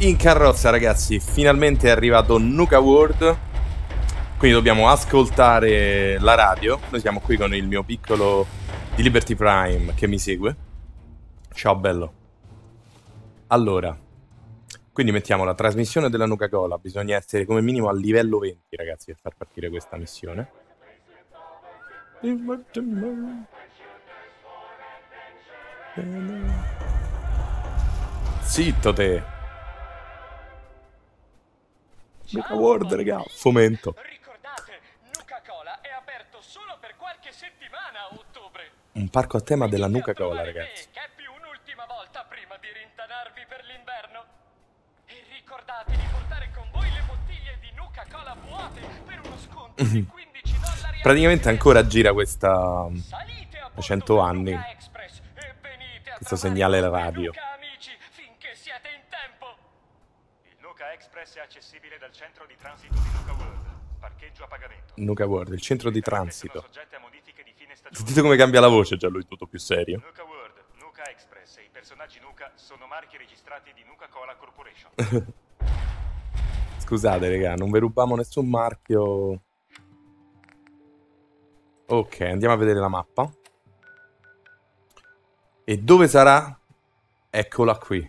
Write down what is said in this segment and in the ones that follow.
in carrozza, ragazzi. Finalmente è arrivato Nuka World, quindi dobbiamo ascoltare la radio. Noi siamo qui con il mio piccolo di Liberty Prime che mi segue. Ciao bello. Allora, quindi mettiamo la trasmissione della Nuka Cola. Bisogna essere come minimo a livello 20, ragazzi, per far partire questa missione. Zitto te. Nuka World, raga, fomento. Ricordate, Nuka Cola è aperto solo per qualche settimana a ottobre. Un parco a tema della Nuka Cola, ragazzi. Ricordate di portare con voi le bottiglie di Nuka Cola vuote per uno sconto di $15. Praticamente ancora gira questa 100 anni. Questo segnale radio. Amici, finché siete in tempo. Il Nuka Express è accessibile dal centro di transito di Nuka World. Parcheggio a pagamento. Nuka World, il centro di transito. Sentite come cambia la voce, già lui tutto più serio. Nuka World, Nuka Express e i personaggi Nuka sono marchi registrati di Nuka Cola Corporation. Scusate, raga, non vi rubamo nessun marchio. Ok, andiamo a vedere la mappa. E dove sarà? Eccola qui.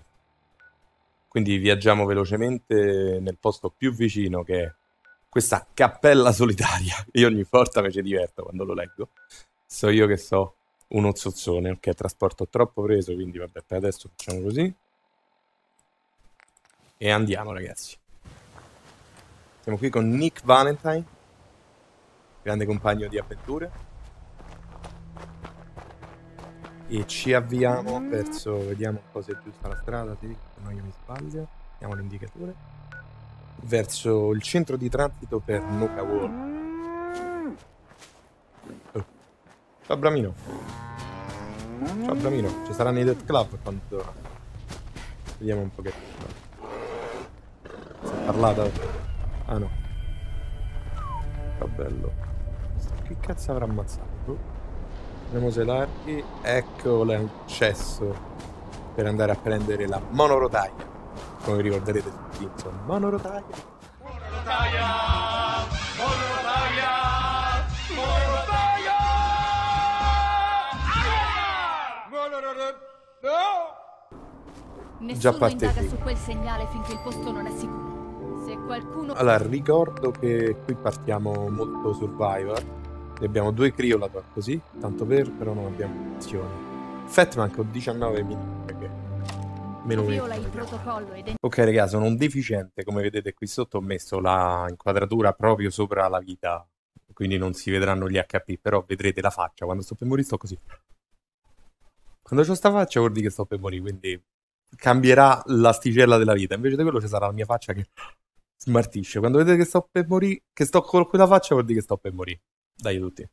Quindi viaggiamo velocemente nel posto più vicino, che è questa cappella solitaria. Io ogni volta mi ci diverto quando lo leggo. So io che so uno zozzone. Ok, trasporto troppo preso, quindi vabbè, per adesso facciamo così. E andiamo, ragazzi. Siamo qui con Nick Valentine, grande compagno di avventure. E ci avviamo verso, vediamo un po' se è giusta la strada, sì, non che mi sbaglio, diamo l'indicatore, verso il centro di transito per Nuka World. Oh. Ciao Bramino. Ciao Bramino, ci saranno i Death Club quando... Vediamo un pochettino. Si è parlata? Ah no. Ciao bello. Che cazzo avrà ammazzato? Vediamo se l'archi, ecco l'accesso per andare a prendere la monorotaia. Come vi ricorderete tutti, insomma, monorotaia. Monorotaia! Monorotaia! Monorotaia! Monorotaia! No! Già partite su quel segnale finché il posto non è sicuro. Se qualcuno... Allora, ricordo che qui partiamo molto Survivor. Ne abbiamo 2 criolator così, tanto per, però non abbiamo azioni. Fat manco 19 minuti, perché meno 20. Ok raga, sono un deficiente, come vedete qui sotto ho messo la inquadratura proprio sopra la vita, quindi non si vedranno gli HP, però vedrete la faccia. Quando sto per morire sto così. Quando c'ho sta faccia vuol dire che sto per morire, quindi cambierà l'asticella della vita. Invece di quello ci sarà la mia faccia che smartisce. Quando vedete che sto per morire, che sto con quella faccia, vuol dire che sto per morire. Dai tutti,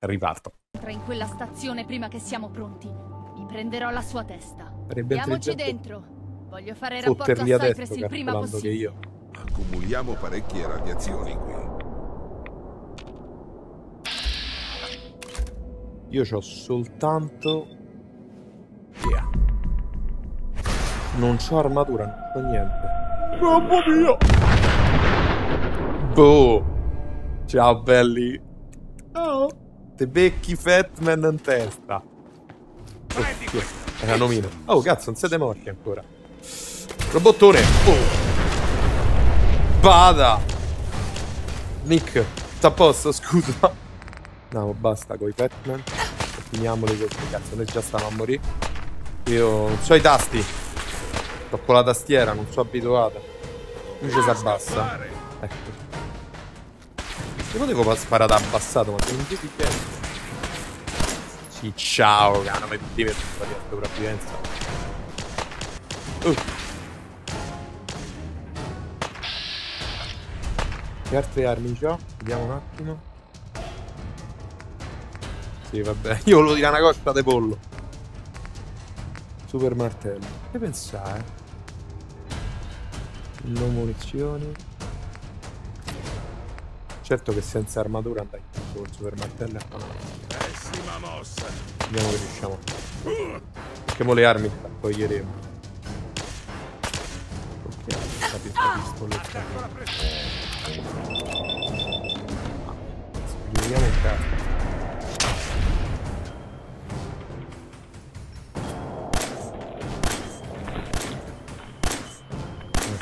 riparto. Entra in quella stazione prima che siamo pronti. Mi prenderò la sua testa. Andiamoci dentro. Voglio fare rapporto a Cypress il prima possibile. Io. Accumuliamo parecchie radiazioni qui. Io c'ho soltanto... Yeah. Non c'ho armatura, non c'ho niente. Mamma mia! Boh! Ciao belli! Oh. Te becchi Fatman in testa. Era nomino. Oh cazzo, non siete morti ancora. Robottone. Oh. Bada. Nick, sta a posto, scusa. No, basta con i Fatman. Finiamoli così, cazzo, noi già stavamo a morire. Io non so i tasti. Troppo la tastiera, non sono abituata. Invece si abbassa. Ecco. Se potevo sparare da abbassato, ma non ti piace. Sì, ciao, cano, ma ti metto a fare sopravvivenza. Che altre armi c'ho? Vediamo un attimo. Sì, vabbè, io volevo dire una costa di pollo. Super martello. Che pensare? Non munizioni. Certo che senza armatura andai con il super martello e pessima mossa. Vediamo che riusciamo. Che mo le armi le raccoglieremo. Ok. la pistoletta. Vediamo il cazzo.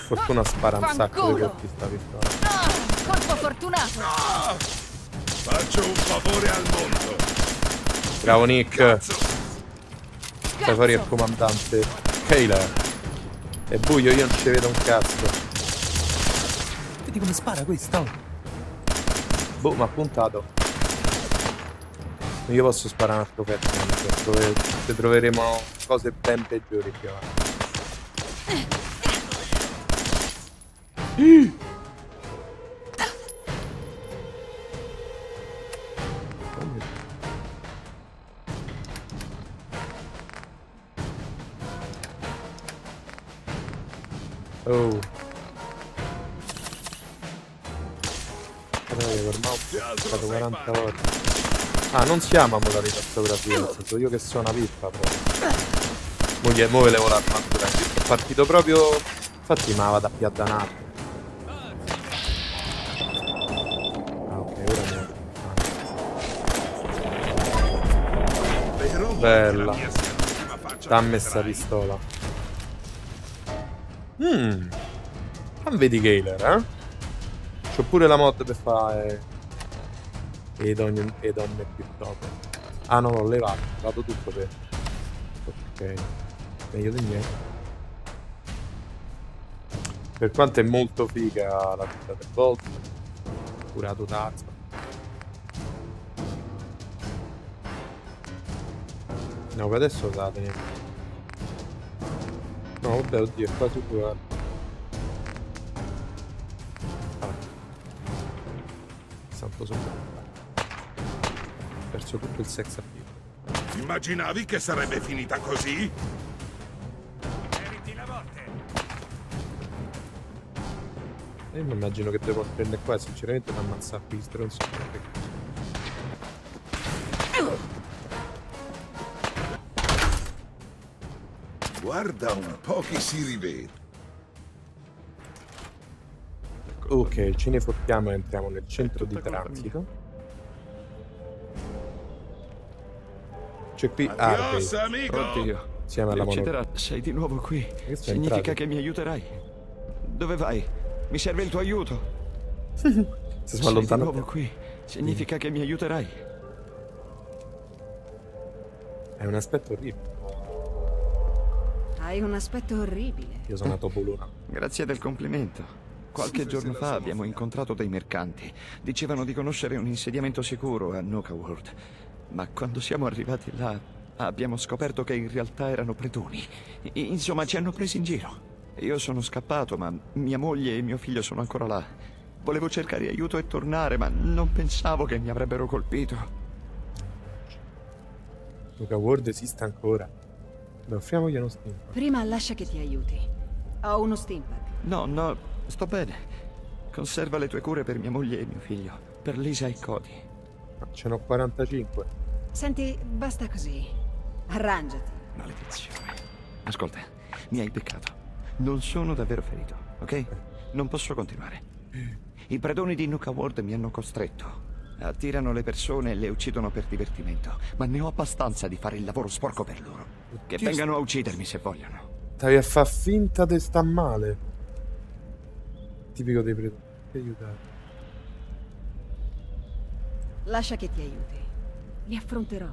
Fortuna spara un sacco di colpi sta pistola. Colpo fortunato. No! Faccio un favore al mondo. Bravo Nick. Cazzo. Fai fuori il comandante Kayla. È buio, io non ci vedo un cazzo. Vedi come spara questo? Boh, mi ha puntato. Io posso sparare un altro pezzo. Se troveremo cose ben peggiori più avanti. Oh. Ormai ho fatto 40 volte. Ah, non si ama modalità fotografia, sono io che sono una pippa proprio. Moglie, mo' volevo l'armatura. È partito proprio. Infatti ma vado a piattanato. Bella. Dammi sta pistola. Non vedi Galer, eh? C'ho pure la mod per fare le donne più top. Ah no, l'ho levato. Ho dato tutto per... Ok. Meglio di niente. Per quanto è molto figa la vita del Bolt. Curato tazzo. No, per adesso la teniamo. No, vabbè, oddio, è quasi curato. Salto sopra. Ho perso tutto il sex appeal. Ti immaginavi che sarebbe finita così? Eviti la morte. Io mi immagino che devo prendere qua, sinceramente, da ammazzare qui stronzo. Guarda un po' che si rivede. Ok, ce ne fottiamo e entriamo nel centro di transito. C'è qui Harvey. Oddio. Siamo alla monopola. Sei di nuovo qui. Significa che mi aiuterai. Dove vai? Mi serve il tuo aiuto. Si sono allontanato. Sei di nuovo qui. Significa che mi aiuterai. È un aspetto orribile. Hai un aspetto orribile. Io sono nato Bologna. Grazie del complimento. Qualche giorno fa abbiamo incontrato dei mercanti. Dicevano di conoscere un insediamento sicuro a Nuka World. Ma quando siamo arrivati là abbiamo scoperto che in realtà erano pretoni. Insomma, ci hanno presi in giro. Io sono scappato, ma mia moglie e mio figlio sono ancora là. Volevo cercare aiuto e tornare, ma non pensavo che mi avrebbero colpito. Nuka World esiste ancora. Beh, offriamogli uno steampack. Prima lascia che ti aiuti. Ho uno steampack. No, no, sto bene. Conserva le tue cure per mia moglie e mio figlio. Per Lisa e Cody. Ma ce n'ho 45. Senti, basta così. Arrangiati. Maledizione. Ascolta, mi hai beccato. Non sono davvero ferito, ok? Non posso continuare. I predoni di Nuka World mi hanno costretto. Attirano le persone e le uccidono per divertimento. Ma ne ho abbastanza di fare il lavoro sporco per loro. Che vengano a uccidermi se vogliono. Stavi a far finta di sta male. Tipico dei predoni. Aiutare. Lascia che ti aiuti. Li affronterò.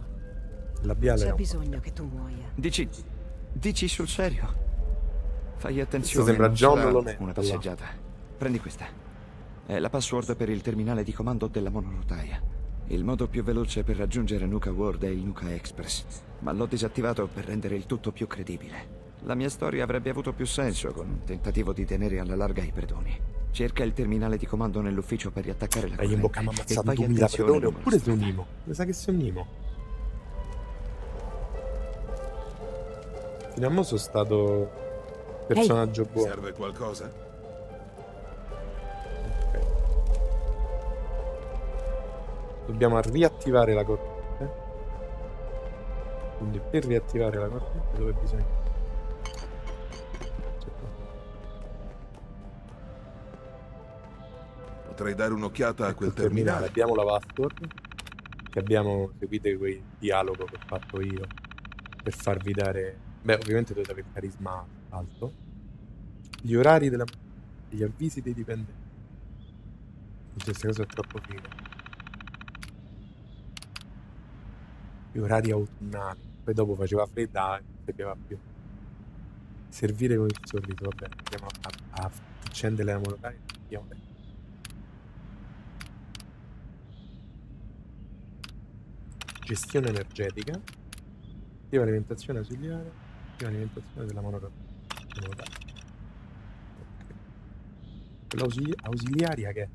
C'è bisogno che tu muoia. Dici sul serio? Fai attenzione. Sembra John Lonetta. Una passeggiata. Prendi questa. È la password per il terminale di comando della monorotaia. Il modo più veloce per raggiungere Nuka World è il Nuka Express, ma l'ho disattivato per rendere il tutto più credibile. La mia storia avrebbe avuto più senso con un tentativo di tenere alla larga i predoni. Cerca il terminale di comando nell'ufficio per riattaccare la corrente e fai attenzione. Oppure sei un Nemo. Mi sa che sei un Nemo. Fino a mo' sono stato personaggio buono. Serve qualcosa? Dobbiamo riattivare la corrente. Quindi per riattivare la corrente dove bisogna? Potrei dare un'occhiata a quel terminale. Abbiamo la password, che abbiamo, seguite quel dialogo che ho fatto io per farvi dare, beh, ovviamente dovete avere carisma alto, gli orari della, gli avvisi dei dipendenti. In questa cosa è troppo fine. Gli orari autunnali, poi dopo faceva fredda e non sapeva più. Servire con il sorriso, vabbè, andiamo a accendere la monocaia, andiamo bene. Gestione energetica, attiva alimentazione ausiliare, attiva alimentazione della monocaia. Okay. Ausiliaria che è?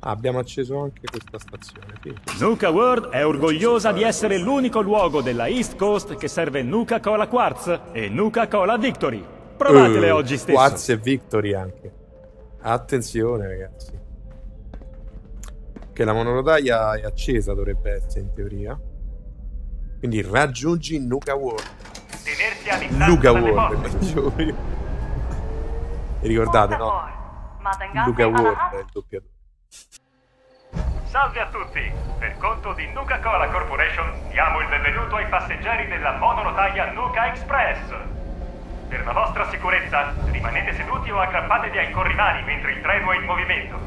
Ah, abbiamo acceso anche questa stazione, sì. Nuka World è orgogliosa di essere l'unico luogo della East Coast che serve Nuka Cola Quartz e Nuka Cola Victory. Provatele oggi stesso. Quartz e Victory anche. Attenzione ragazzi. Che la monorotaia è accesa, dovrebbe essere in teoria. Quindi raggiungi Nuka World. Tenersi a distanza Nuka World, io. E ricordate, no? Nuka World è il doppiatore. Salve a tutti! Per conto di Nuka Cola Corporation diamo il benvenuto ai passeggeri della monorotaia Nuka Express. Per la vostra sicurezza rimanete seduti o aggrappatevi ai corrimani mentre il treno è in movimento.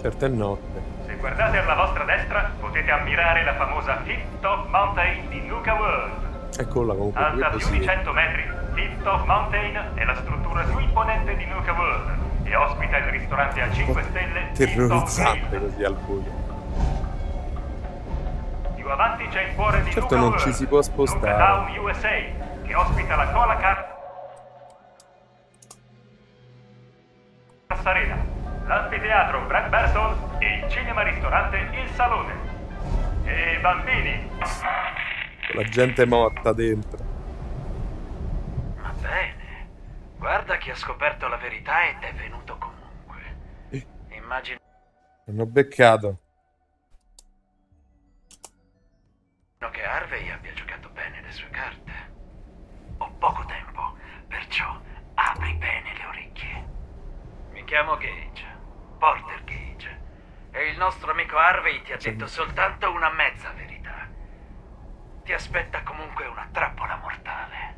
Certo è notte. Se guardate alla vostra destra potete ammirare la famosa Hip-Top Mountain di Nuka World. Eccola comunque. Alta più di 100 metri, Hip-Top Mountain è la struttura più imponente di Nuka World. E ospita il ristorante a 5 stelle terrorizzante così al buio. Più avanti c'è il cuore di certo Nuka non World, ci si può spostare. Nuka Town USA che ospita la Cola Cassarena, l'anfiteatro Brad Berson e il cinema ristorante Il Salone. E bambini, la gente morta dentro. Va bene. Guarda chi ha scoperto la verità ed è venuto comunque. Immagino... non ho beccato. Che Harvey abbia giocato bene le sue carte. Ho poco tempo, perciò apri bene le orecchie. Mi chiamo Gage, Porter Gage. E il nostro amico Harvey ti ha detto soltanto una mezza verità. Ti aspetta comunque una trappola mortale.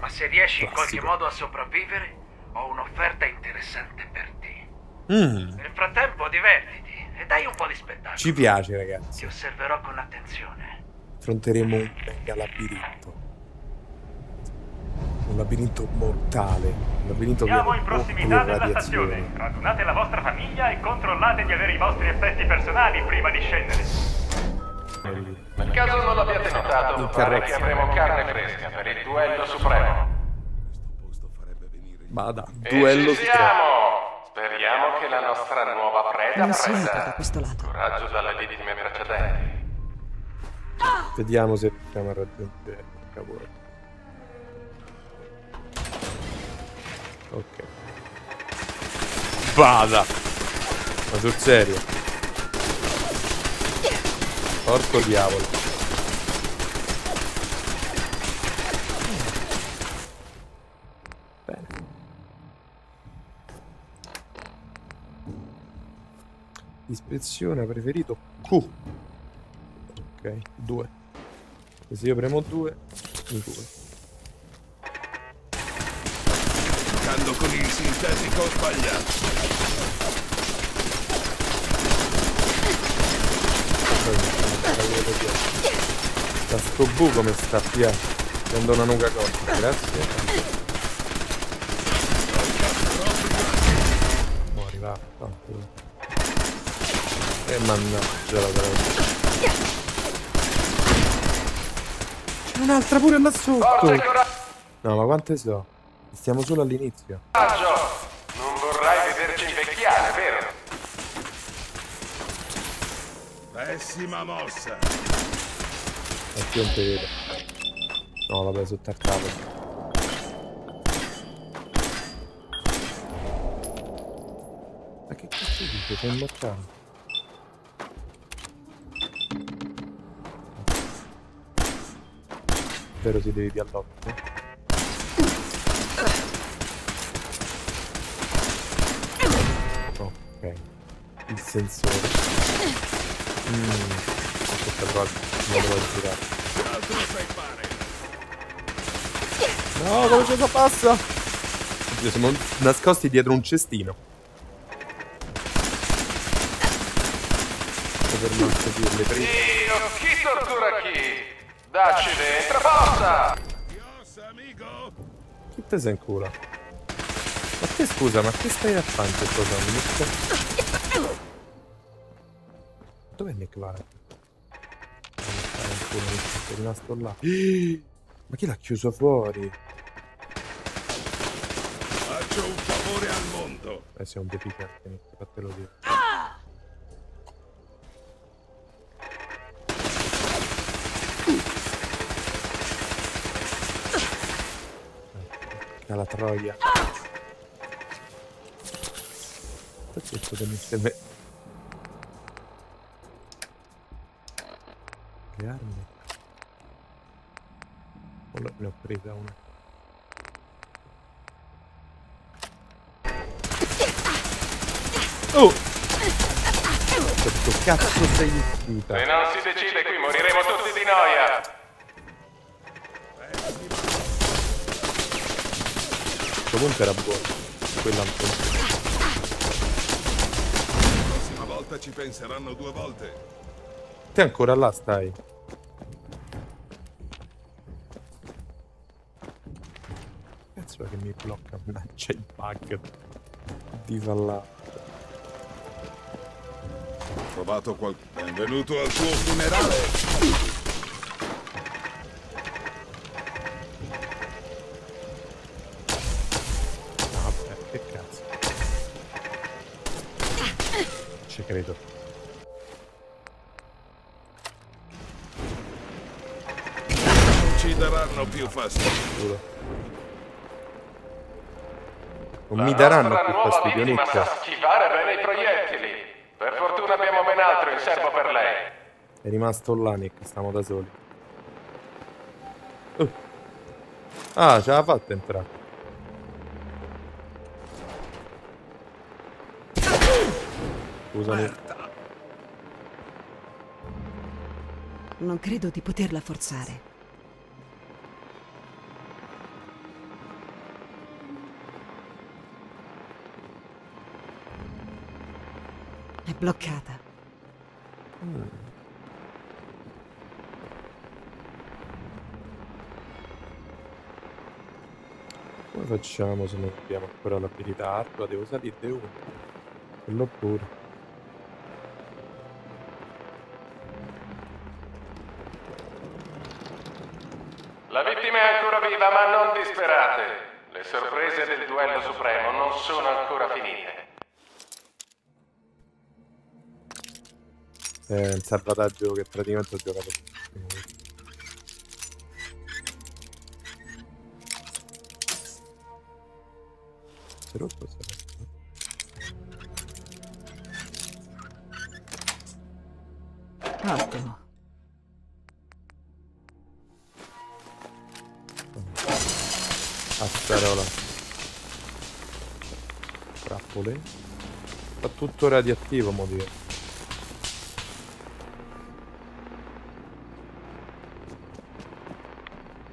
Ma se riesci in qualche modo a sopravvivere, ho un'offerta interessante per te. Nel frattempo divertiti e dai un po' di spettacolo. Ci piace ragazzi. Ti osserverò con attenzione. Affronteremo un mega labirinto. Un labirinto mortale. Un labirinto mortale. Siamo in prossimità della stazione. Radunate la vostra famiglia e controllate di avere i vostri effetti personali prima di scendere. In caso non l'abbiate notato, perché avremo carne fresca per il duello supremo. Bada, duello supremo. Speriamo che la nostra nuova preda prenda coraggio dalle vittime precedenti. Vediamo se riusciamo a raggiungere il cavolo. Ok. Bada. Ma sul serio? Porco diavolo. Bene. Ispezione preferito Q. Ok, 2. E se io premo 2, mi curo. Giocando con il sintetico sbagliato. Da sto buco mi sta via. Prendo una nuca corta, grazie. Muori va, fanculo. E mannaggia la prego. C'è un'altra pure là sotto. No, ma quante so? Stiamo solo all'inizio. Non vorrai vederci invecchiare, vero? Pessima mossa. Anch'io non ti vedo. No, vabbè, sotto al cavolo. Ma che cazzo dice? Sei immortale. Vero si devi piallocco. Ok. Il sensore. Non lo voglio girare. No, come cosa passa? Oddio, siamo nascosti dietro un cestino. Per non seguirle prima. Dio, chi tortura chi? Dacci dentro, forza! Chi te sei in culo? Ma te scusa, ma che stai a fare in questo caso? Dov'è Nick Valentine? È rimasto là. Ma chi l'ha chiuso fuori? Faccio un favore al mondo. Sei un depicante, fatelo dire. La troia. Perché cosa mi serve? Le armi? Ne ho presa una. Oh! Questo cazzo sei uscita. Se non si decide qui moriremo tutti di noia. Questo punto era buono. Quella un po'. La prossima volta ci penseranno due volte. Te ancora là stai. Che mi blocca, c'è il bug disallato. Ho trovato qualcuno. Benvenuto al tuo funerale. Vabbè, che cazzo. Ci credo. Non ci daranno più fastidio. Non mi daranno più fastidio, Nick. Sa schivare bene i proiettili. Per fortuna abbiamo ben altro in serbo per lei. È rimasto là, Nick, stiamo da soli. Ah, ce l'ha fatta entrare. Scusami. Non credo di poterla forzare. Bloccata. Come facciamo se non abbiamo ancora l'abilità ardua? Devo salire uno. Quello pure. La vittima è ancora viva, ma non disperate. Le sorprese del duello supremo non sono ancora finite. Un salvataggio che praticamente ho giocato. È rotto, ottimo. Azzarola. Trappole. Fa tutto radioattivo, mo dire.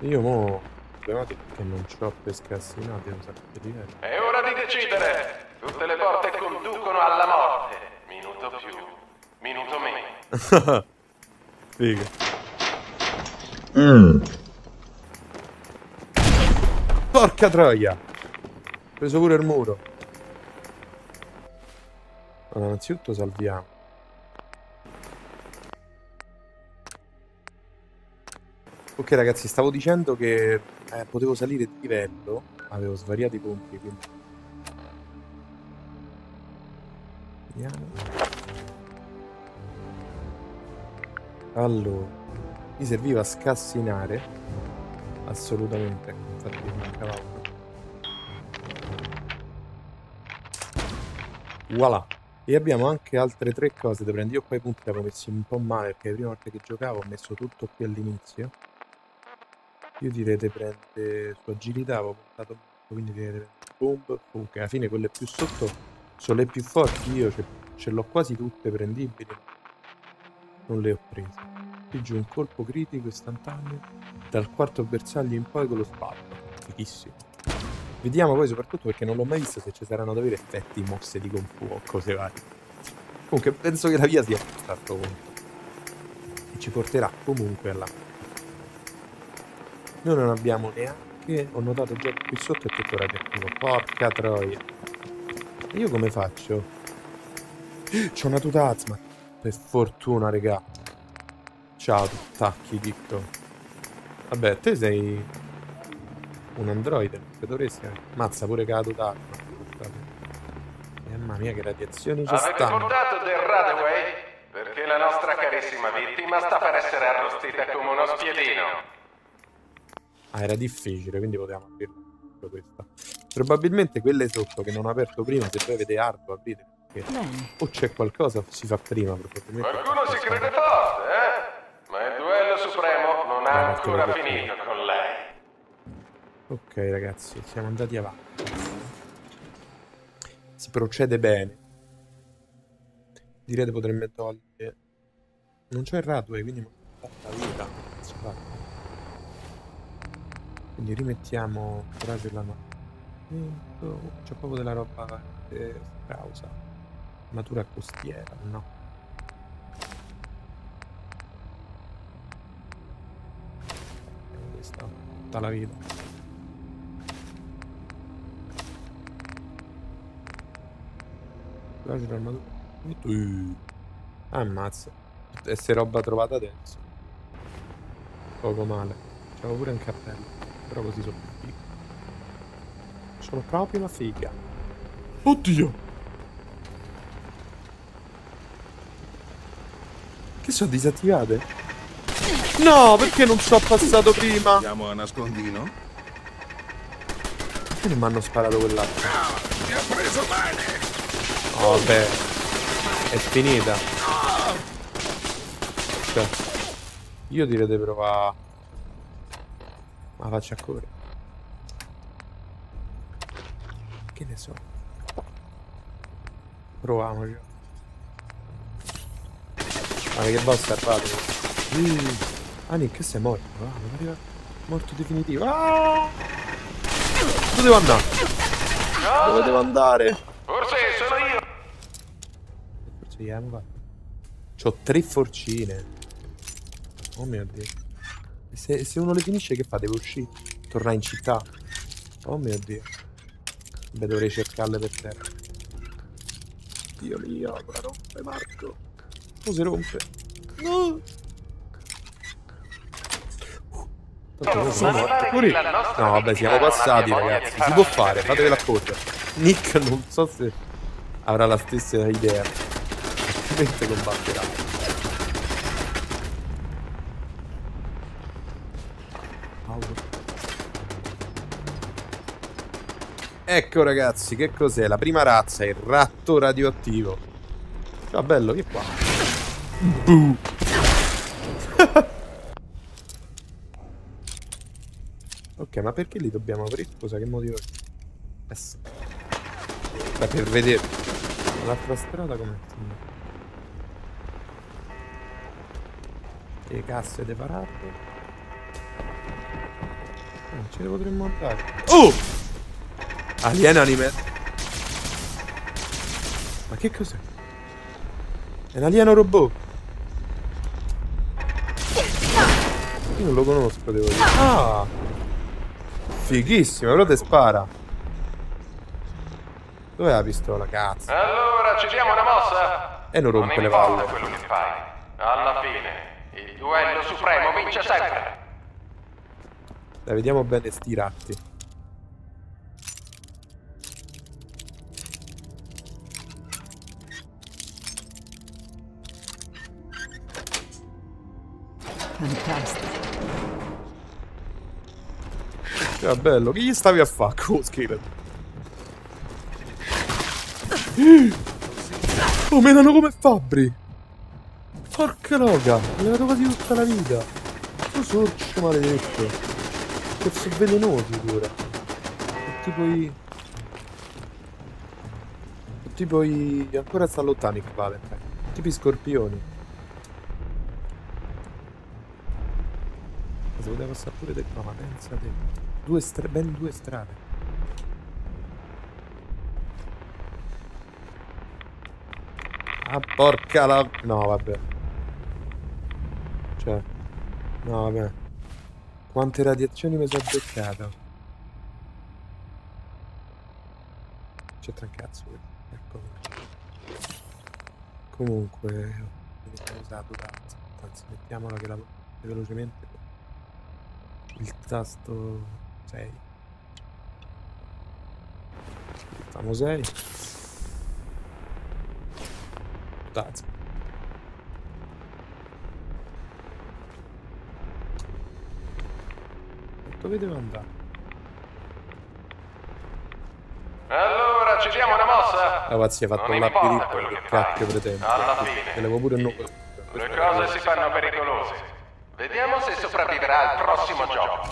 Io mo... che non c'ho pescassinati, non sapevo dire. È ora di decidere! Tutte le porte conducono alla morte. Minuto più, minuto meno. Figa. Porca troia! Ho preso pure il muro. Allora, innanzitutto salviamo. Ok ragazzi, stavo dicendo che potevo salire di livello, avevo svariati punti, quindi... Vediamo. Allora, mi serviva scassinare, assolutamente, infatti mi mancava uno. Voilà! E abbiamo anche altre tre cose da prendere. Io qua i punti avevo messi un po' male, perché la prima volta che giocavo ho messo tutto qui all'inizio. Io direi di prendere su agilità, avevo portato, quindi direi di prendere bomb, comunque alla fine quelle più sotto Sono le più forti, io ce l'ho quasi tutte prendibili. Non le ho prese. Qui giù un colpo critico istantaneo. Dal quarto bersaglio in poi con lo spalto. Fichissimo. Vediamo poi soprattutto perché non l'ho mai visto se ci saranno davvero effetti mosse di confuo o cose varie. Comunque penso che la via sia stato conto. E ci porterà comunque alla... Noi non abbiamo neanche... Ho notato già qui sotto è tutto radioattivo. Porca troia. E io come faccio? C'ho una tuta asma. Per fortuna, regà. Ciao, tacchi, dito. Vabbè, te sei... un androide. Che dovresti... Mazza pure che la tuta asma. Mamma mia, che radiazioni ci stanno. Avete notato del Radaway? Perché la nostra carissima vittima sta per essere arrostita come uno spiedino. Ah, era difficile, quindi potevamo aprirlo questa. Probabilmente quelle sotto che non ho aperto prima, se poi avete arco, aprite. Perché o c'è qualcosa o si fa prima. Qualcuno si crede forte, eh? Ma il duello supremo non ha ancora finito con lei. Ok, ragazzi, siamo andati avanti. Si procede bene. Direte potremmo togliere... Non c'è il Radway, quindi... La vita. Si fa. Quindi rimettiamo coraggio e la mano. C'è proprio della roba causa. Natura costiera, no? Questa tutta la vita. Coraggio e l'armatura. Ammazza. Essere roba trovata adesso. Poco male. C'avevo pure un cappello. Però così sono tutti. Sono proprio una figa. Oddio! Che sono disattivate? No, perché non sono passato prima? Andiamo a nascondino? Perché non mi hanno sparato quell'altro? No, ti ha preso male! Oh, beh. È finita. Cioè, io direi di provare... Ma faccia a correre. Che ne so. Proviamoci. Ma che boss è Ah, Nick, sei morto. Ah, morto definitivo. Ah! Dove devo andare? No! Dove devo andare? Forse sono io. Forse andiamo qua. C'ho 3 forcine. Oh mio Dio. Se uno le finisce che fa? Devo uscire? Tornare in città? Oh mio Dio. Beh, dovrei cercarle per terra. Dio mio, la rompe Marco. Oh, si rompe. No! Tanto sono morto. No, vabbè, siamo passati, ragazzi. Si può fare, fatevela accorgere. Nick non so se avrà la stessa idea. Ovviamente combatterà. Ecco ragazzi, che cos'è? La prima razza, il ratto radioattivo. Ciao bello, che qua? Buh. Ok, ma perché li dobbiamo aprire? Scusa, che motivo è? Beh, per vedere. L'altra strada com'è? Le casse deparate. Ce le potremmo andare. Oh! Alien anime. Ma che cos'è? È un alieno robot. Io non lo conosco, devo dire. Ah! Fighissimo, però te spara. Dov'è la pistola, cazzo? Allora, ci diamo una mossa. E non rompe le palle. Alla fine, il duello supremo vince sempre. Dai, vediamo bene sti ratti. Cioè, bello, che gli stavi a fare? Oh, me l'hanno come fabbri. Porca loga, mi avevo quasi tutta la vita. Tu sorcio maledetto. Cazzo velenosi pure. Tipo i... tipo i... ancora sta lottando Nick Valentine, tipo i scorpioni. Se poteva passare pure del... no, ma pensate, ben due strade. Ah, porca la... no, vabbè. Cioè... no, vabbè. Quante radiazioni mi sono beccato. C'è tra un cazzo. Ecco. Comunque... ho usato tanto. Anzi, mettiamola che la... velocemente. Il tasto... 6. Facciamo 6. That's... dove devo andare? Allora ci diamo una mossa. Ragazzi, si è fatto un labirinto che cacchio pretende. Alla fine avevo pure un nuovo. Le cose si fanno pericolose. Vediamo se sopravviverà al prossimo gioco.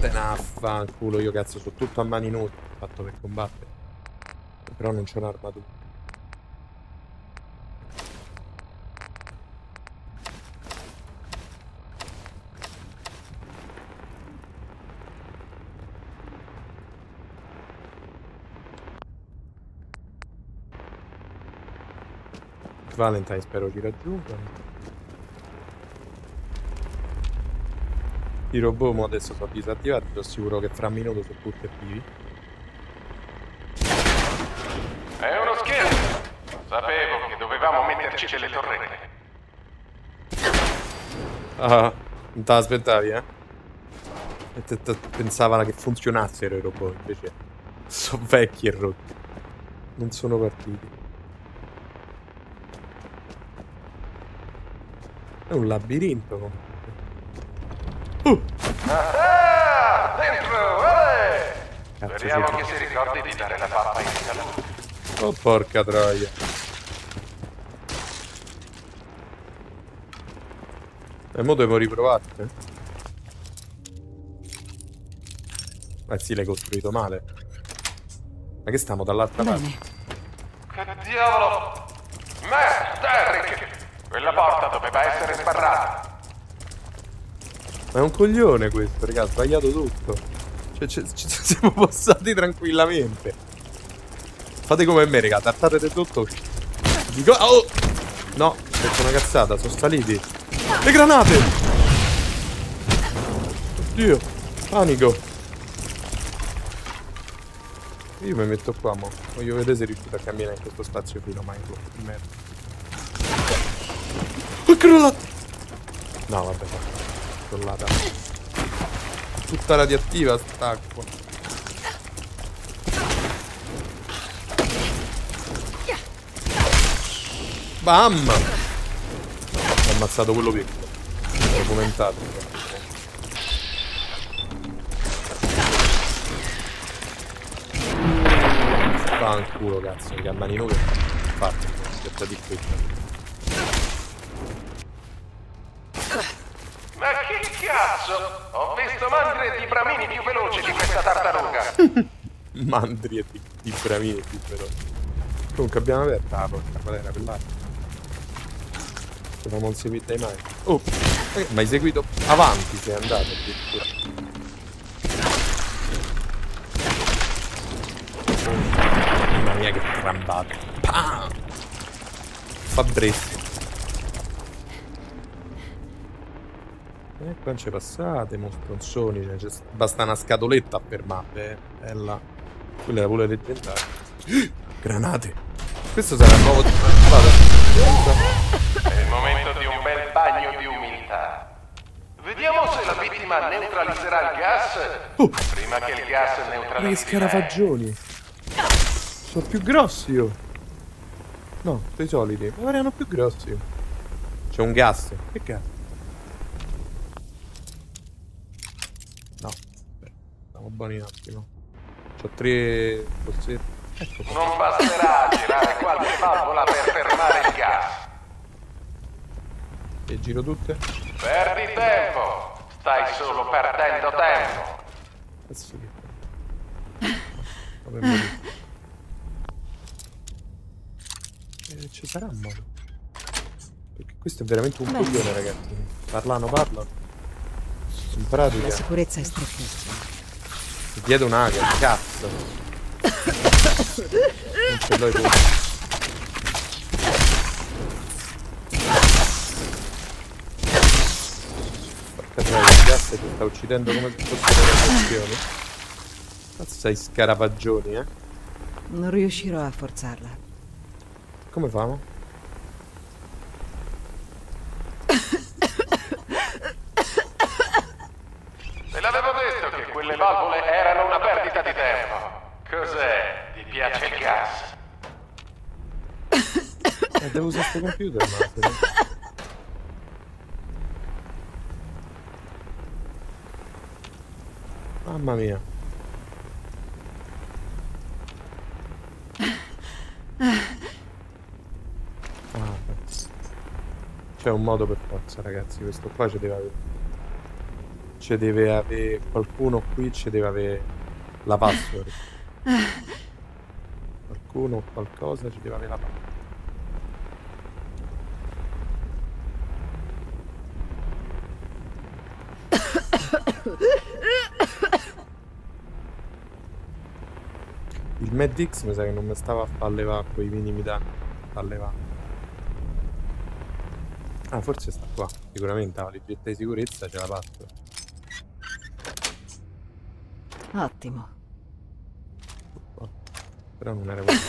Te ne affanculo, io cazzo sono tutto a mani nude fatto per combattere. Però non c'ho un'armatura. Valentine spero ci raggiungano. I robot mo adesso sono disattivati, sono sicuro che fra un minuto sono tutti attivi. È uno scherzo! Sapevo che dovevamo metterci delle torrette. Ah, non te l'aspettavi, eh? Pensavano che funzionassero i robot, invece sono vecchi e rotti. Non sono partiti. È un labirinto. Ah, dentro, speriamo che si ricordi di dare la pappa in italiano. Oh porca troia. E mo devo riprovarti. Ma sì, l'hai costruito male. Ma che stiamo dall'altra parte? Che diavolo! Merda, Eric! Quella porta doveva essere sbarrata. Ma è un coglione questo, raga, ha sbagliato tutto. Cioè, ci siamo passati tranquillamente. Fate come me, raga, tartate tutto. Dico... oh! No, ho detto una cazzata, sono saliti. Le granate! Oddio, panico. Io mi metto qua, mo. Voglio vedere se riuscite a camminare in questo spazio qui, no, merda. Ho crollato! No, vabbè, crollata. Tutta radioattiva st'acqua. Bam! Ho ammazzato quello piccolo. Documentato. Fa un culo, cazzo, che a mani nude. Infatti, aspetta di qui. Ma che cazzo? Ho visto mandrie di bramini più veloci di questa tartaruga. Mandrie di bramini più veloci. Comunque abbiamo aperto la porta, qual era quell'altra? Non seguitai mai. Oh, ma hai seguito avanti, sei andato addirittura. Mamma mia che trambata. Pam! Fa brezzo. Qua non ci passate, mostronzoni, cioè, basta una scatoletta per mappe, bella. Quella era pure leggendaria. Granate! Questo sarà il nuovo... è il momento di un bel bagno di umiltà. Vediamo se la vittima neutralizzerà il gas prima che il gas neutralizzi. Che scarafaggioni! Sono più grossi io! No, dei solidi, ma erano più grossi. C'è un gas, che cazzo? Buoni un attimo. C'ho 3 forse. Ecco. Non basterà girare qualche valvola per fermare il gas. E giro tutte? Perdi tempo! Stai solo perdendo tempo! Cazzo che... vabbè, che ci sarà, ma... Perché questo è veramente un coglione, ragazzi. Parlano. In pratica. La sicurezza è strettissima. Ti chiedo un'aga, cazzo. Non ce l'hai pure. Che sta uccidendo come se fosse una questione. Cazzo, sei scarafaggioni, eh? Non riuscirò a forzarla. Come famo? Te l'avevo detto che quelle valvole erano una perdita di tempo. Cos'è? Ti piace il gas? Devo usare questo computer, ma... Mamma mia. Ah, c'è un modo per forza, ragazzi. Questo qua ci deve avere. Ci deve avere qualcuno qui, ci deve avere la password. Qualcuno o qualcosa ci deve avere la password. Il Medix mi sa che non mi stava a far levare quei minimi danni. Ah, forse sta qua. Sicuramente la libretta di sicurezza ce l'ha fatta. Ottimo. Però non era quello.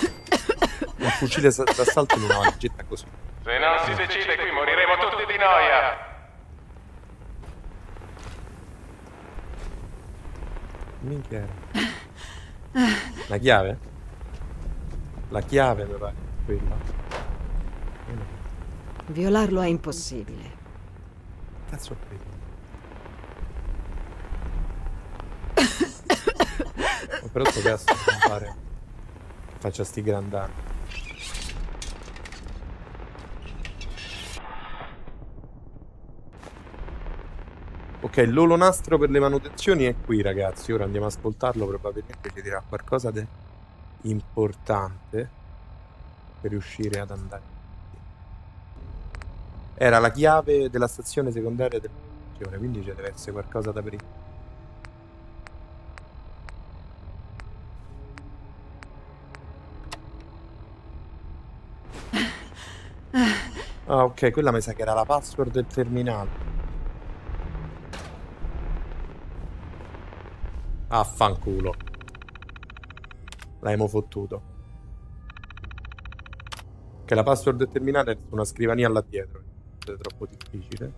Un fucile d'assalto in una valigetta così. Se non si decide qui moriremo tutti di noia. Minchia era. La chiave? La chiave mi pare quella. Violarlo è impossibile. Cazzo qui. Ho però sto cazzo non pare che faccia sti gran danni. Ok, l'olonastro per le manutenzioni è qui, ragazzi. Ora andiamo a ascoltarlo, probabilmente ci dirà qualcosa di importante per riuscire ad andare. Era la chiave della stazione secondaria della stazione, quindi ci deve essere qualcosa da aprire. Ah, ok, quella mi sa che era la password del terminale. Ah, fanculo. L'abbiamo fottuto. Che la password del terminale è su una scrivania là dietro. È troppo difficile.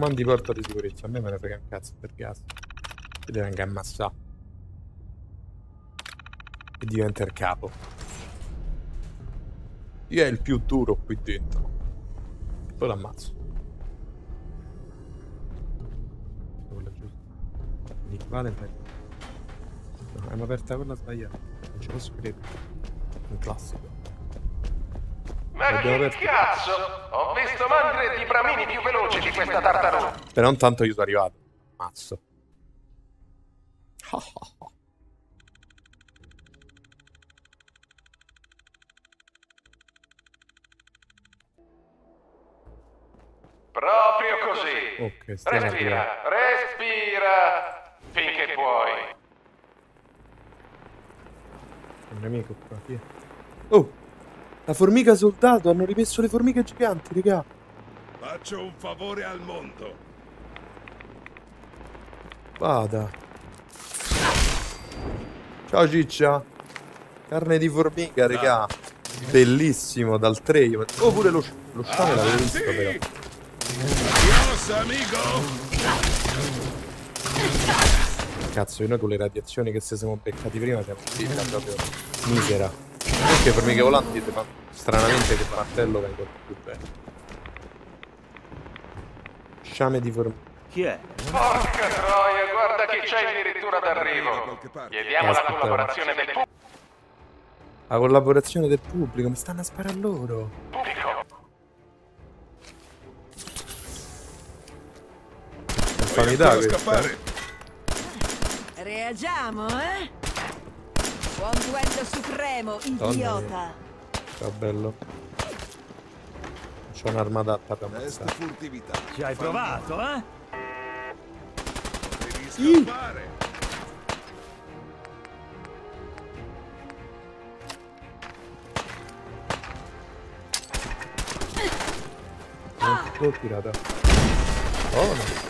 Mandi porta di sicurezza. A me ne frega un cazzo per caso. Ti deve anche ammassare. E diventa il capo. Io è il più duro qui dentro. E poi l'ammazzo. Nick Valentine. No, abbiamo aperta quella sbagliata. Non ci posso credere. Un classico. Ma che cazzo? Ho visto mandre di bramini più veloci di questa tartaruga. Però intanto io sono arrivato. Mazzo. Proprio così. Okay, respira. Finché puoi. Un nemico qua, via. Oh! La formica soldato, hanno rimesso le formiche giganti, raga. Faccio un favore al mondo. Vada. Ciao ciccia. Carne di formica, raga. Ah. Bellissimo, dal 3 io... Oh, pure lo sciame l'avevo visto, però. Adios, amico! Cazzo, noi con le radiazioni che se siamo beccati prima siamo proprio misera. Perché formiche volanti, ma stranamente che martello vengono più bene. Sciame di formiche. Chi è? Porca troia, guarda che c'è addirittura d'arrivo. Chiediamo la collaborazione del pubblico. La collaborazione del pubblico, mi stanno a sparare loro. Pubblico. Infanità questa. Reagiamo, eh? Buon duello supremo, idiota. Che bello. C'ho un'arma adatta per me. Ci hai provato, eh? Devi scappare. L'ho tirata. Oh no.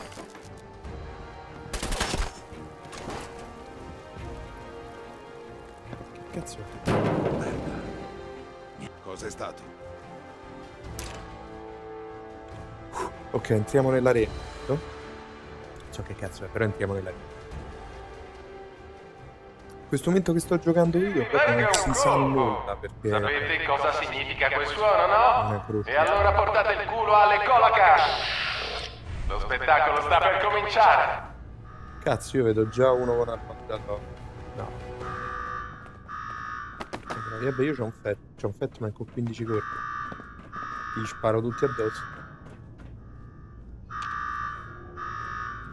Cosa è stato? Ok, entriamo nell'arena. Non so che cazzo è, però entriamo nell'arena. In questo momento che sto giocando io non si sa nulla perché... Sapete cosa significa quel suono, no? E allora portate il culo alle Colacash! Lo spettacolo sta per cominciare! Cazzo, io vedo già uno con arma adatta. No. Vabbè, io c'ho un fet ma con 15 colpi. Gli sparo tutti addosso.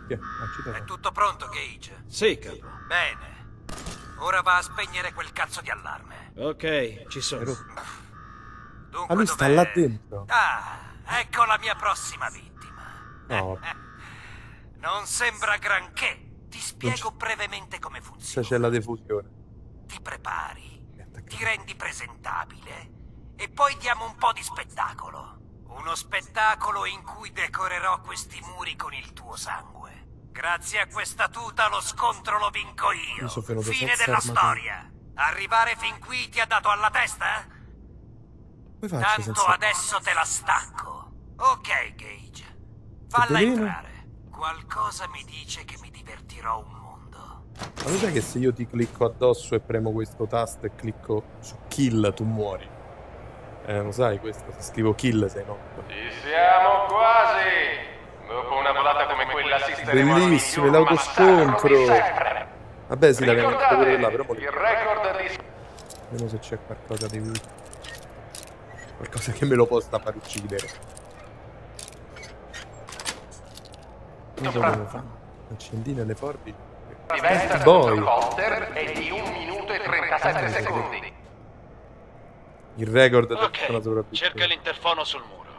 È tutto pronto, Gage? Sì, capo. Bene. Ora va a spegnere quel cazzo di allarme. Ok, ci sono. Dunque, ah, lui sta là dentro. Ah, ecco la mia prossima vittima. No. Non sembra granché. Ti spiego brevemente come funziona. C'è la defusione. Ti prepari. Ti rendi presentabile e poi diamo un po' di spettacolo. Uno spettacolo in cui decorerò questi muri con il tuo sangue. Grazie a questa tuta lo scontro lo vinco io. Fine della storia. Arrivare fin qui ti ha dato alla testa? Tanto adesso te la stacco. Ok, Gage. Falla entrare. Qualcosa mi dice che mi divertirò un po'. Ma lo sai che se io ti clicco addosso e premo questo tasto e clicco su kill tu muori? Lo sai questo? Se scrivo kill sei morto. Ci siamo quasi! Dopo una volata come quella assisteremo. Bellissimo, l'autoscontro! Vabbè sì, l'abbiamo detto pure là, però il record di... Vediamo se c'è qualcosa di... qualcosa che me lo possa far uccidere. Non so come fa. Accendine le porte. Diventa il Colter e di 1 minuto e 37 secondi. Il record della persona sopravvissuta. Cerca l'interfono sul muro.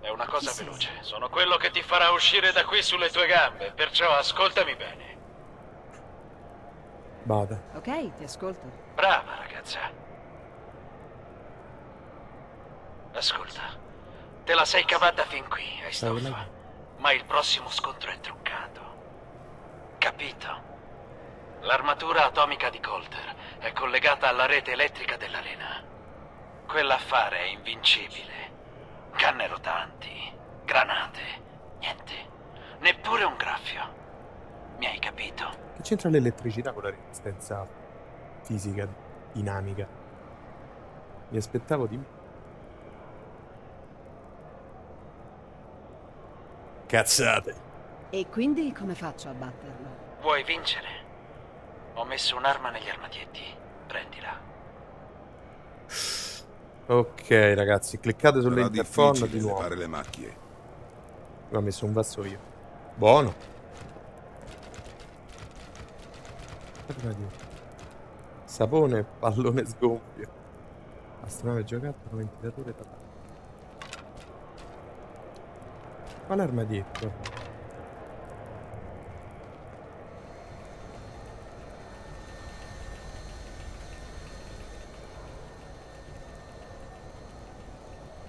È una cosa veloce. Sono quello che ti farà uscire da qui sulle tue gambe, perciò ascoltami bene. Vada. Ok, ti ascolto. Brava ragazza. Ascolta, te la sei cavata fin qui, hai stoffa. Ma il prossimo scontro è truccato. Capito? L'armatura atomica di Colter è collegata alla rete elettrica dell'arena. Quell'affare è invincibile. Canne rotanti, granate, niente. Neppure un graffio. Mi hai capito? Che c'entra l'elettricità con la resistenza fisica, dinamica? Mi aspettavo di... Cazzate! E quindi come faccio a batterlo? Vuoi vincere? Ho messo un'arma negli armadietti. Prendila. Ok, ragazzi, cliccate sull'interfono di nuovo. Fare le macchie. Ho messo un vassoio. Buono. Sapone, pallone sgonfio. Astronave giocattolo, ventilatore totale. Ma l'armadietto.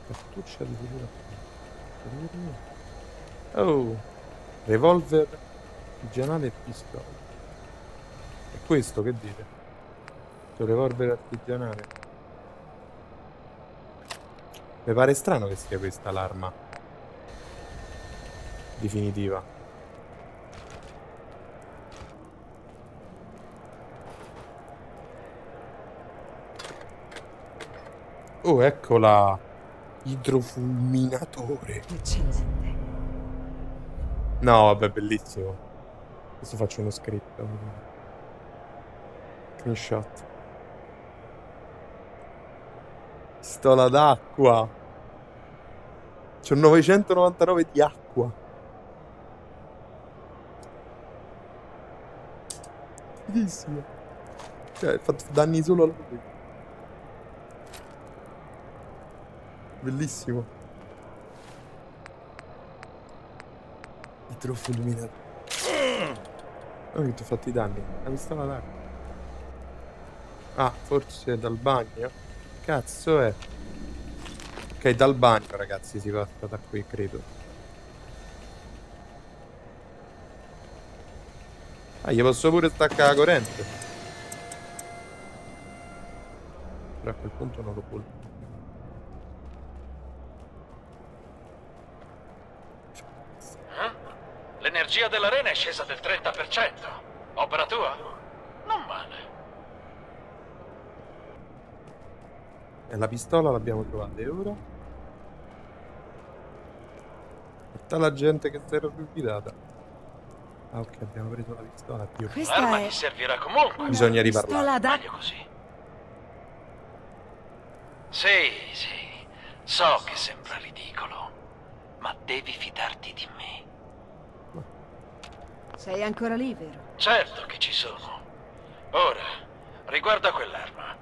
Cartuccia di figura. Oh, revolver, artigianale e pistola. E questo che dite? Questo revolver artigianale. Mi pare strano che sia questa l'arma definitiva. Oh, eccola. Idrofulminatore. Eccellente. No, vabbè, bellissimo. Adesso faccio uno scritto. Screenshot. Pistola d'acqua. C'ho 999 di acqua. Bellissimo. Cioè, hai fatto danni solo a lui. Bellissimo. Nitro fulminato. Oh, che ti ho fatto i danni. La pistola d'acqua. Ah, forse dal bagno. Cazzo è. Ok, dal bagno, ragazzi, si passa da qui, credo. Ah, gli posso pure staccare la corrente. Però a quel punto non lo può. L'energia dell'arena è scesa del 30%. Opera tua? Non male. E la pistola l'abbiamo trovata. E ora? Tutta la gente che si era più fidata. Ah, ok, abbiamo preso la pistola più. L'arma ti servirà comunque. Bisogna riparlare. Meglio così. Sì, sì. So che sembra ridicolo, ma devi fidarti di me. Ma... sei ancora lì, vero? Certo che ci sono. Ora, riguarda quell'arma.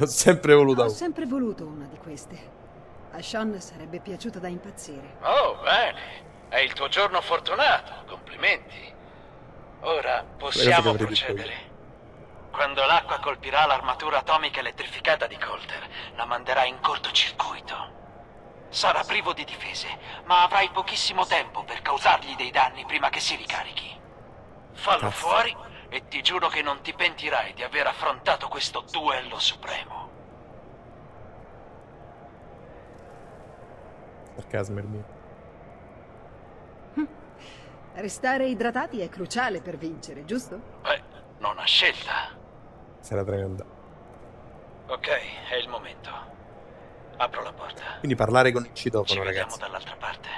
Ho sempre voluto una. Ho sempre voluto una di queste. A Sean sarebbe piaciuta da impazzire. Oh, bene. È il tuo giorno fortunato. Complimenti. Ora possiamo procedere. Quando l'acqua colpirà l'armatura atomica elettrificata di Colter, la manderà in cortocircuito. Sarà privo di difese, ma avrai pochissimo tempo per causargli dei danni prima che si ricarichi. Fallo fuori e ti giuro che non ti pentirai di aver affrontato questo duello supremo. Sarcasmo il mio. Restare idratati è cruciale per vincere, giusto? Beh, non ha scelta. Se la prende. Ok, è il momento. Apro la porta. Quindi parlare con il citofono, ragazzi. Ci vediamo dall'altra parte.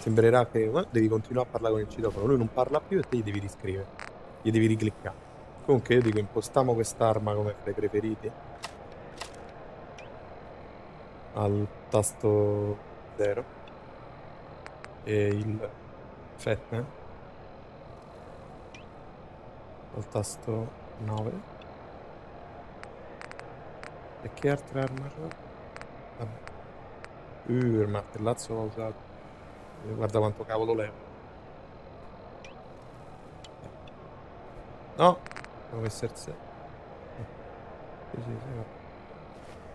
Sembrerà che devi continuare a parlare con il citofono. Lui non parla più e te gli devi riscrivere. Gli devi ricliccare. Comunque io dico, impostiamo quest'arma come le preferite. Al tasto 0 e il fetne al tasto 9. E che altra arma c'è? Il martellazzo l'ho usato. Guarda quanto cavolo levo. No, devo essere 6. Sì.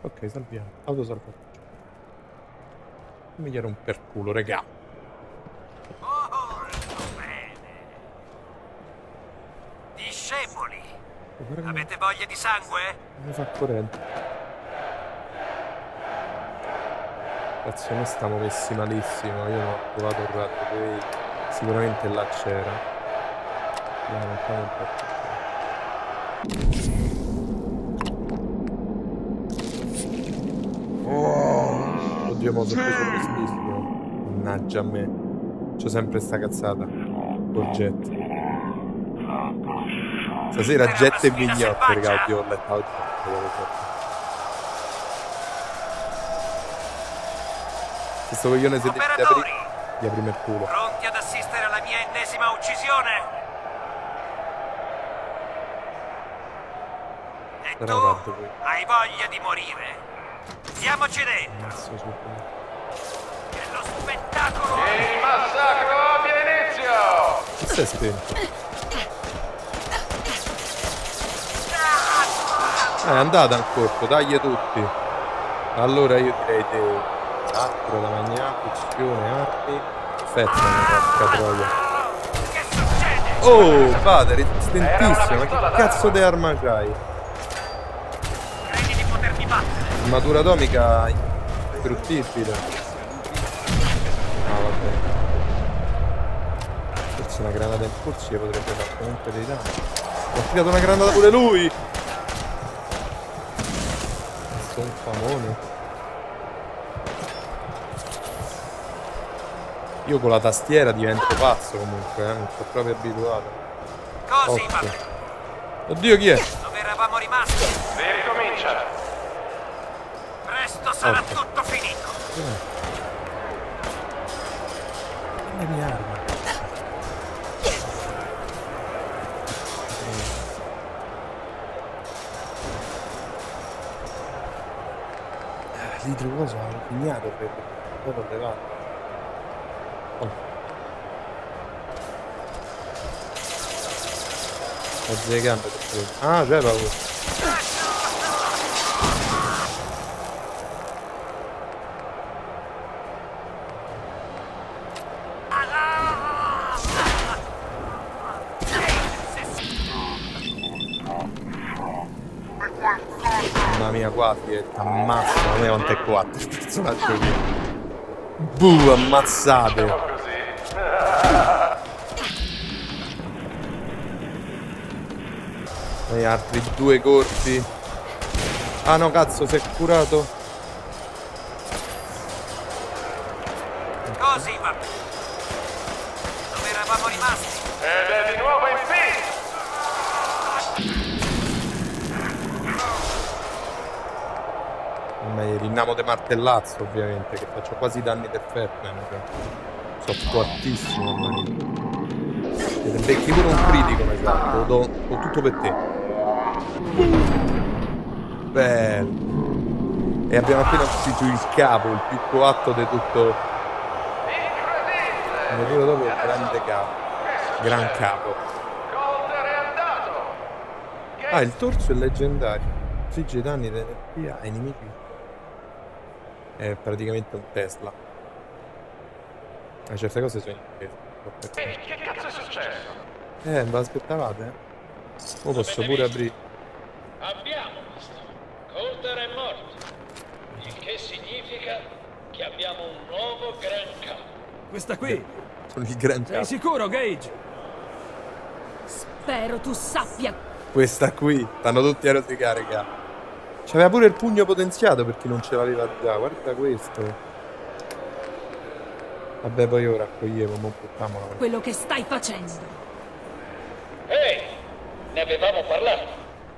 Ok, salviamo. Autosalvaggio. Mi chiede un perculo, regà. Molto bene. Discepoli. Avete voglia di sangue? Mi fa corrente. Cazzo, noi stiamo messi malissimo. Io non ho provato il ratto, poi sicuramente là c'era. Andiamo a fare un po'. Oddio, mo' sono preso per spizio. Mannaggia a me. C'ho sempre sta cazzata. Col jet. Stasera jet e vignotte, raga. Oddio, ho letto oggi. Questo coglione si deve aprire. Gli aprime il culo. Pronti ad assistere alla mia ennesima uccisione? E tu hai voglia di morire? Siamoci dentro! Che lo spettacolo! Il massacro abbia inizio! Chi si è spento? È andata al corpo, taglia tutti! Allora io direi te... Altro da magnato, uccisione, arti... Perfetto, porca troia! Che succede? Oh, padre, resistentissimo! Ma che cazzo di arma c'hai? Credi di potermi battere? Armatura atomica istruttibile. Ah, vabbè. Forse una granata in corsi che potrebbe fare comunque dei danni. Mi ha tirato una granata pure lui! Questo è un famone. Io con la tastiera divento pazzo comunque, non sono proprio abituato. Così, oddio, chi è? Dove eravamo rimasti? Si ricomincia! Presto sarà tutto finito. Che è la mia arma? sicuro sono impegnato per poco levato. Mezzo le gambe per quello. Ah, c'è la cosa. Ammazza, non è quanto è 4 il personaggio lì. Buh, ammazzato. E altri due corsi. Ah no, cazzo, si è curato. Così va bene. Dove eravamo rimasti? Ed è di nuovo in piedi. Rinnamo di martellazzo, ovviamente, che faccio quasi danni perfetti. Sono fortissimo. Te ne becchi pure un critico, mi sa. Lo do tutto per te. Bello. E abbiamo appena costituito il capo, il più coatto di tutto. Il giro dopo è il grande capo. Gran capo. Ah, il torso è leggendario. Infligge danni di energia ai nemici. È praticamente un Tesla. Ma certe cose sono in testa. Che cazzo è successo? Me l'aspettavate? Lo posso pure aprire. Abbiamo visto. Colter è morto. Il che significa che abbiamo un nuovo gran capo. Questa qui? Sono il gran capo. Sei sicuro, Gage? Spero tu sappia. Questa qui. Stanno tutti a rosicare, raga. C'aveva pure il pugno potenziato per chi non ce l'aveva già, guarda questo. Vabbè, poi ora raccoglievo, non buttiamola. Quello che stai facendo. Ehi, ne avevamo parlato.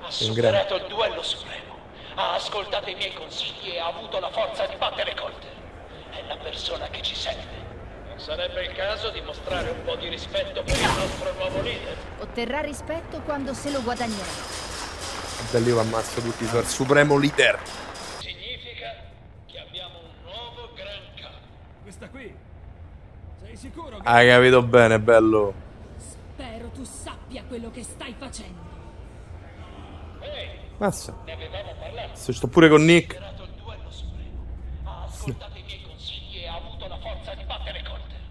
Ha superato il duello supremo. Ha ascoltato i miei consigli e ha avuto la forza di battere Colter. È la persona che ci serve. Non sarebbe il caso di mostrare un po' di rispetto per il nostro nuovo leader? Otterrà rispetto quando se lo guadagnerà. Da lì lo ammazzo tutti, sono il supremo leader. Significa che abbiamo un nuovo gran capo. Questa qui? Sei sicuro che... Hai capito bene, bello. Spero tu sappia quello che stai facendo. Massa. Ne avevamo parlato. Sto pure con Nick. Ha ascoltato i miei consigli e ha avuto la forza di battere Colter.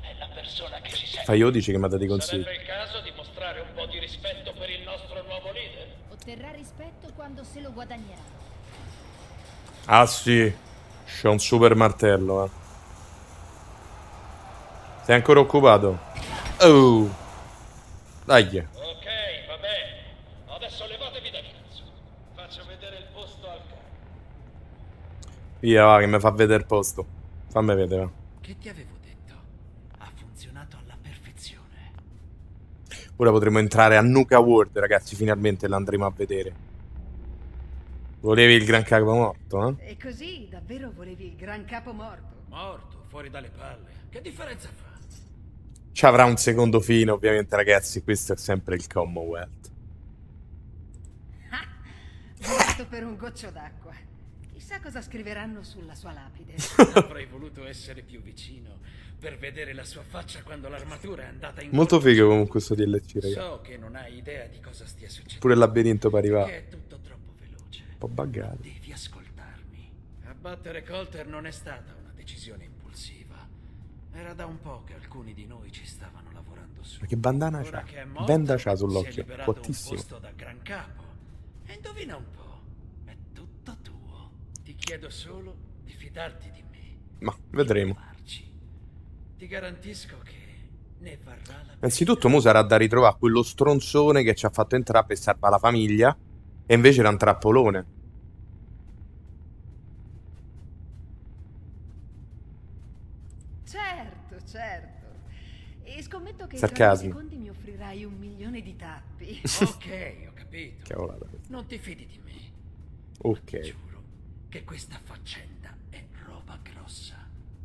È la persona che ci serve. Fai io dici che mi ha dato i consigli. Sarebbe il caso di mostrare un po' di rispetto per il nostro nuovo leader. Otterrà rispetto quando se lo guadagnerà. Ah sì, c'è un super martello. Sei ancora occupato? Oh, dai. Ok, va bene. Adesso levatevi da cazzo. Faccio vedere il posto al capo. Via, va, che mi fa vedere il posto. Fammi vedere. Che ti avevo detto? Ha funzionato alla perfezione. Ora potremo entrare a Nuka World, ragazzi, finalmente l'andremo a vedere. Volevi il gran capo morto, eh? E così, davvero volevi il gran capo morto? Morto, fuori dalle palle. Che differenza fa? Ci avrà un secondo fine, ovviamente, ragazzi, questo è sempre il Commonwealth. Ah, morto per un goccio d'acqua. Chissà cosa scriveranno sulla sua lapide. Avrei voluto essere più vicino per vedere la sua faccia quando l'armatura è andata in... Molto figo comunque questo DLC, ragazzi. So che non hai idea di cosa stia succedendo. Pure il labirinto per arrivare. È tutto troppo veloce. Un po' buggato. Devi ascoltarmi. Abbattere Colter non è stata una decisione impulsiva. Era da un po' che alcuni di noi ci stavano lavorando su. Ma che bandana c'ha? Benda c'ha sull'occhio. Fortissimo. Posto da gran capo. E indovina un po'. È tutto tuo. Ti chiedo solo di fidarti di me. Ma vedremo. Ti garantisco che ne varrà la pena. Innanzitutto mo sarà da ritrovare quello stronzone che ci ha fatto entrare per salvare la famiglia. E invece era un trappolone. Certo, certo. E scommetto che in secondi mi offrirai 1.000.000 di tappi. Ok, ho capito. Cavolata. Non ti fidi di me. Ok. Che questa faccenda è roba grossa.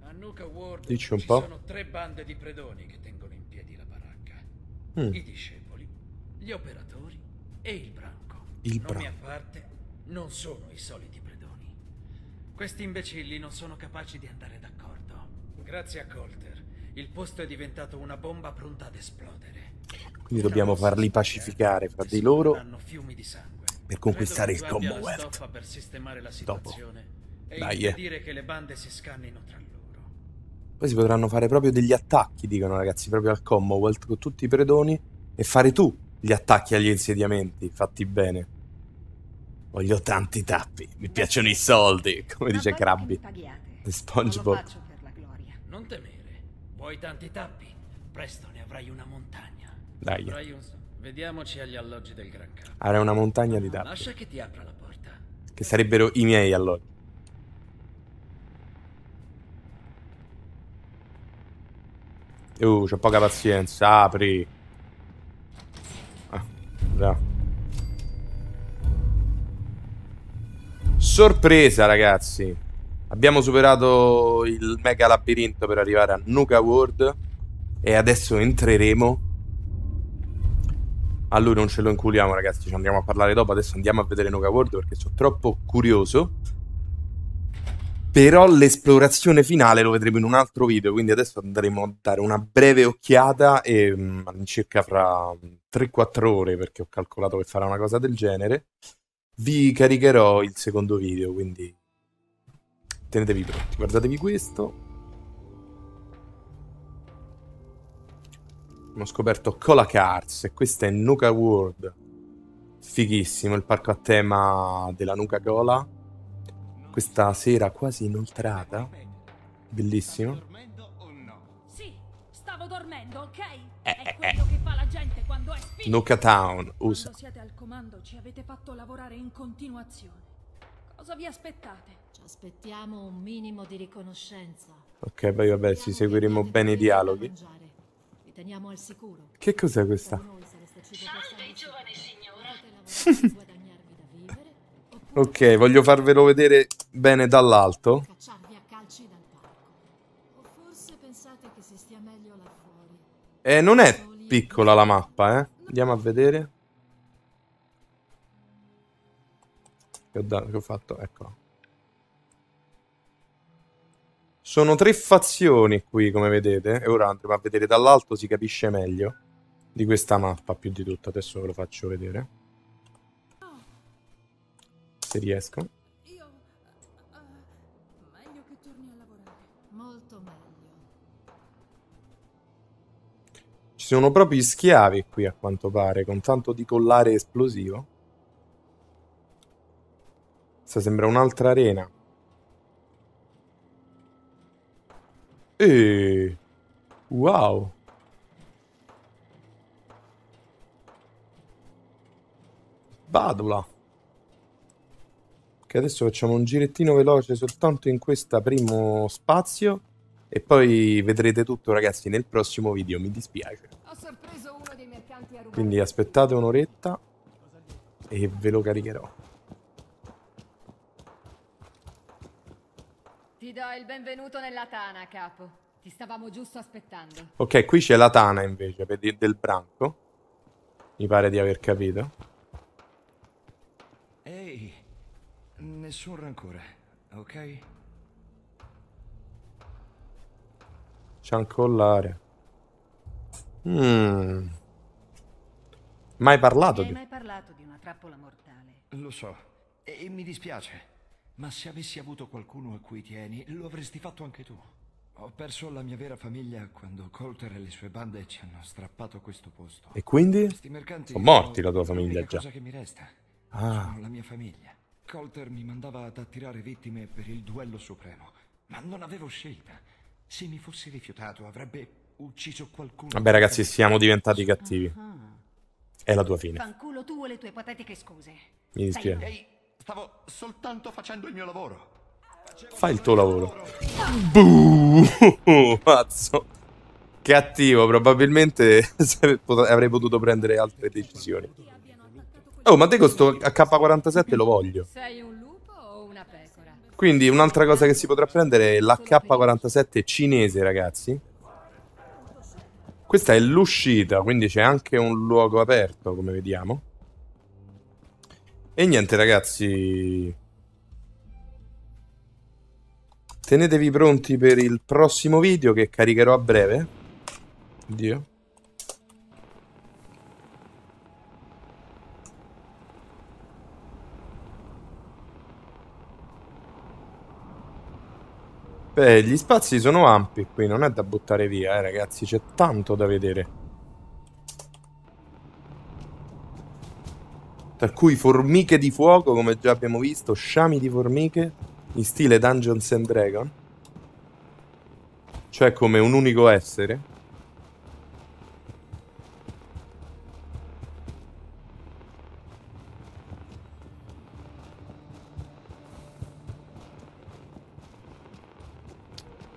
A Nuka World ci sono 3 bande di predoni che tengono in piedi la baracca. I discepoli, gli operatori e il branco. Nomi a parte, non sono i soliti predoni. Questi imbecilli non sono capaci di andare d'accordo. Grazie a Colter, il posto è diventato una bomba pronta ad esplodere. Quindi dobbiamo farli pacificare fra di loro per conquistare il Commonwealth. Per sistemare la situazione e dire che le bande si scannino tra loro. Poi si potranno fare proprio degli attacchi, dicono ragazzi, proprio al Commonwealth con tutti i predoni e fare tu gli attacchi agli insediamenti fatti bene. Voglio tanti tappi, mi piacciono i soldi, come dice Krabby. SpongeBob. Non temere. Vuoi tanti tappi? Presto ne avrai una montagna. Dai. Vediamoci agli alloggi del Gran Capo. Avrai una montagna di tappi. Lascia che ti apra la porta. Che sarebbero i miei alloggi. C'ho poca pazienza, apri. Ah, già. Sorpresa, ragazzi. Abbiamo superato il mega labirinto per arrivare a Nuka World. E adesso entreremo. A lui non ce lo inculiamo, ragazzi. Ci andiamo a parlare dopo. Adesso andiamo a vedere Nuka World perché sono troppo curioso. Però l'esplorazione finale lo vedremo in un altro video, quindi adesso andremo a dare una breve occhiata e all'incirca fra 3-4 ore, perché ho calcolato che farà una cosa del genere, vi caricherò il secondo video, quindi tenetevi pronti. Guardatevi questo. Abbiamo scoperto Cola Cars e questa è Nuka World. Fighissimo, il parco a tema della Nuka Cola. Questa sera quasi inoltrata. Bellissimo. Sì, stavo dormendo, ok? È quello che fa la gente quando è spinta. Nuka Town, USA. Quando siete al comando ci avete fatto lavorare in continuazione. Cosa vi aspettate? Ci aspettiamo un minimo di riconoscenza. Ok, poi vabbè, ci seguiremo bene i dialoghi. Vi teniamo al sicuro. Che cos'è questa? Salve, giovane signora. Ok, voglio farvelo vedere bene dall'alto. Non è piccola la mappa, eh. Andiamo a vedere. Che ho fatto? Eccola. Sono 3 fazioni qui, come vedete. E ora andremo a vedere dall'alto, si capisce meglio di questa mappa, più di tutto. Adesso ve lo faccio vedere. Se riesco. Io meglio che torni a lavorare. Molto meglio. Ci sono proprio gli schiavi qui a quanto pare, con tanto di collare esplosivo. Questa sembra un'altra arena. Wow. Badula. Che adesso facciamo un girettino veloce soltanto in questo primo spazio e poi vedrete tutto, ragazzi, nel prossimo video, mi dispiace. Ho sorpreso uno dei mercanti a rubare. Quindi aspettate un'oretta e ve lo caricherò. Ti do il benvenuto nella tana, capo. Ti stavamo giusto aspettando. Ok, qui c'è la tana invece del branco. Mi pare di aver capito. Ehi. Nessun rancore, ok? C'è un collare. Mai parlato di... mai parlato di una trappola mortale. Lo so, e mi dispiace. Ma se avessi avuto qualcuno a cui tieni, lo avresti fatto anche tu. Ho perso la mia vera famiglia quando Colter e le sue bande ci hanno strappato questo posto. E quindi? Sono morti la tua famiglia già. Cosa che mi resta. Sono la mia famiglia. Colter mi mandava ad attirare vittime per il duello supremo, ma non avevo scelta. Se mi fossi rifiutato avrebbe ucciso qualcuno. Vabbè ragazzi, siamo diventati cattivi. È la tua fine. Fanculo tu e le tue patetiche scuse. Mi dispiace. Ehi, stavo soltanto facendo il mio lavoro. Fai il tuo lavoro. Buh, pazzo. Cattivo, probabilmente avrei potuto prendere altre decisioni. Oh, ma te questo AK-47 lo voglio. Sei un lupo o una pecora? Quindi un'altra cosa che si potrà prendere è l'AK-47 cinese, ragazzi. Questa è l'uscita, quindi c'è anche un luogo aperto, come vediamo. E niente, ragazzi. Tenetevi pronti per il prossimo video che caricherò a breve. Oddio. Beh, gli spazi sono ampi qui, non è da buttare via, ragazzi, c'è tanto da vedere. Tra cui formiche di fuoco, come già abbiamo visto, sciami di formiche, in stile Dungeons and Dragons. Cioè come un unico essere.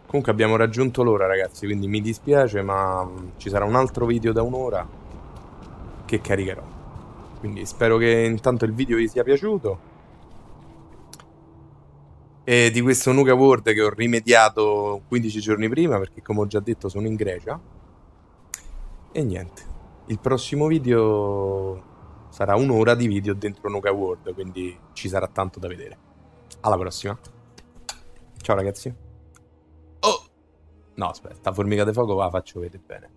Comunque abbiamo raggiunto l'ora, ragazzi, quindi mi dispiace, ma ci sarà un altro video da un'ora che caricherò. Quindi spero che intanto il video vi sia piaciuto. E di questo Nuka World che ho rimediato 15 giorni prima, perché come ho già detto sono in Grecia. E niente, il prossimo video sarà un'ora di video dentro Nuka World, quindi ci sarà tanto da vedere. Alla prossima. Ciao ragazzi. No, aspetta, formica di fuoco la faccio vedere bene.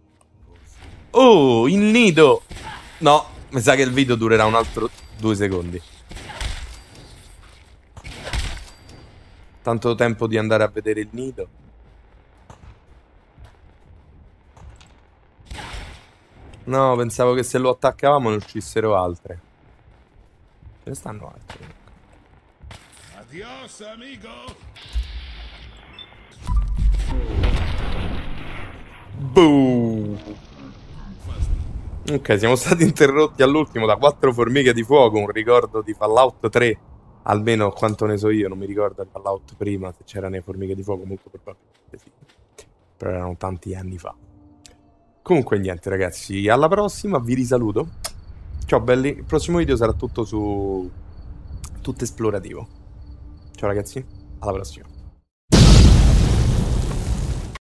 Oh, il nido! No, mi sa che il video durerà un altro 2 secondi. Tanto tempo di andare a vedere il nido. No, pensavo che se lo attaccavamo ne uscissero altre. Ce ne stanno altre. Adios, amico! Boom. Ok, siamo stati interrotti all'ultimo da 4 formiche di fuoco, un ricordo di Fallout 3, almeno quanto ne so io, non mi ricordo il Fallout prima se c'erano le formiche di fuoco, molto probabilmente sì, però erano tanti anni fa. Comunque niente ragazzi, alla prossima, vi risaluto, ciao belli, il prossimo video sarà tutto esplorativo. Ciao ragazzi, alla prossima.